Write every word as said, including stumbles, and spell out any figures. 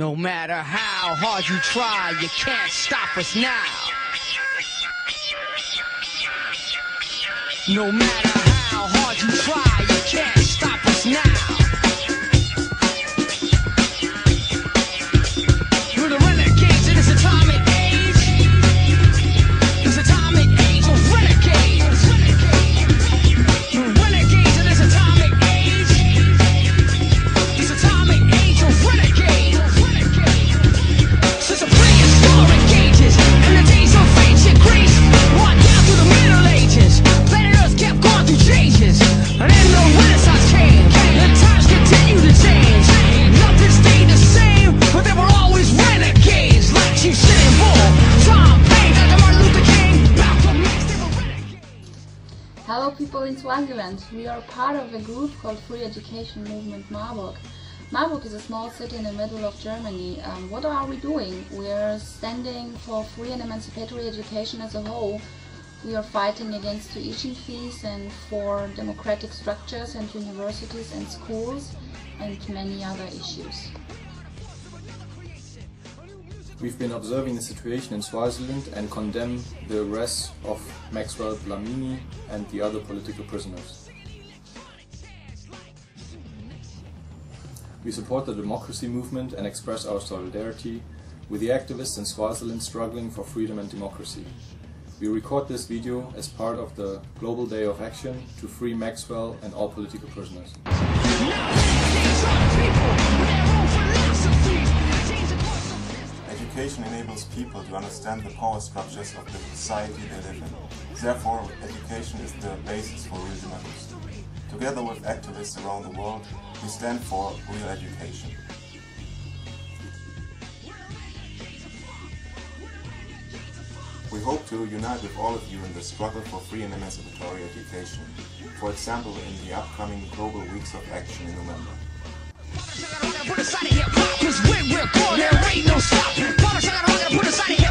No matter how hard you try, you can't stop us now. No matter how hard you try, you can't stop us now. People in Swaziland, we are part of a group called Free Education Movement Marburg. Marburg is a small city in the middle of Germany. Um, what are we doing? We are standing for free and emancipatory education as a whole. We are fighting against tuition fees and for democratic structures and universities and schools and many other issues. We've been observing the situation in Swaziland and condemn the arrests of Maxwell Dlamini and the other political prisoners. We support the democracy movement and express our solidarity with the activists in Swaziland struggling for freedom and democracy. We record this video as part of the Global Day of Action to free Maxwell and all political prisoners. Education enables people to understand the power structures of the society they live in. Therefore, education is the basis for real democracy. Together with activists around the world, we stand for real education. We hope to unite with all of you in the struggle for free and emancipatory education, for example in the upcoming Global Weeks of Action in November. Put us out of here.